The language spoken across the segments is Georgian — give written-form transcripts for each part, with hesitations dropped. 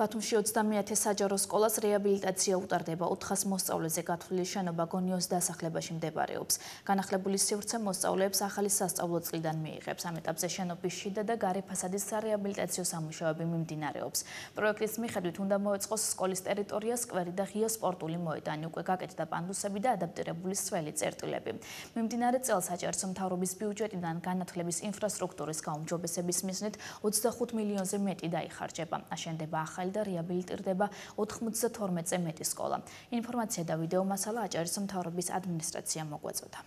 ბათუმში 20000 საჯარო სკოლას რეაბილიტაცია უტარდება. 400 მოსწავლეზე გათვლილი შენობა გონიოს დასახლებაში მდებარეობს. განახლებული სივრცე მოსწავლეებს ახალი სასწავლო წლიდან მიიღებს. ამ ეტაპზე შენობის შიდა და გარე ფასადის სარეაბილიტაციო სამუშაოები მიმდინარეობს. პროექტის მიხედვით უნდა მოეწყოს სკოლის ტერიტორია, სკვერი და ღია სპორტული მოედანი, უკვე გაკეთდა პანდუსები და ადაპტირებული სველი წერტილები. მიმდინარე წელს საჯარო მთავრობის ბიუჯეტიდან განათლების ინფრასტრუქტურის გაუმჯობესების მიზნით 25 მილიონზე მეტი დაიხარჯება. აშენდება ახალი და რეაბილიტირდება 92-ზე მეტი სკოლა. ინფორმაცია და ვიდეო მასალა აჭარის მთავრობის ადმინისტრაციამ მოგვაწოდა.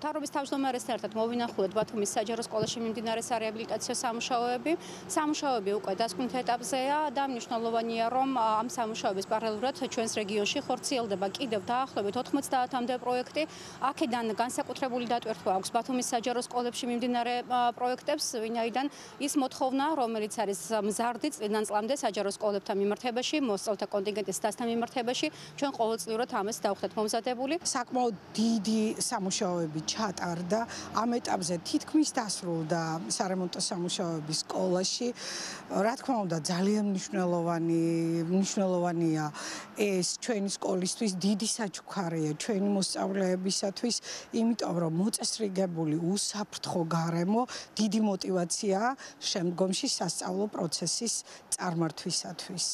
მთავრობის თავმჯდომარესთან ერთად მოვინახულეთ ბათუმის საჯარო სკოლაში მიმდინარე სარეაბილიტაციო სამუშაოები. სამუშაოები უკვე დასკვნით ეტაპზეა და მნიშვნელოვანია, რომ ამ სამუშაოების პარალელურად ჩვენს რეგიონში ხორციელდება კიდევ დაახლოებით 90-მდე პროექტი. აქედან განსაკუთრებული დატვირთვა აქვს ბათუმის საჯარო სკოლებში მიმდინარე პროექტებს, ვინაიდან ის მოთხოვნა, რომელიც არის მზარდი წლიდან წლამდე საჯარო სკოლებთან მიმართებაში, მოსწავლეთა კონტინგენტის დასთან მიმართებაში, ჩვენ ყოველწლიურად ამას დავხვდეთ მომზადებული. საკმაოდ დიდი სამუშაოები ჩატარდა. ამ ეტაპზე თითქმის დასრულდა სარემონტო სამუშაოები სკოლაში. რა თქმა უნდა, ძალიან მნიშვნელოვანია ეს ჩვენი სკოლისთვის, დიდი საჩუქარია ჩვენი მოსწავლეებისათვის, იმიტომ რომ მოწესრიგებული უსაფრთხო გარემო დიდი მოტივაციაა შემდგომში სასწავლო პროცესის წარმართვისათვის.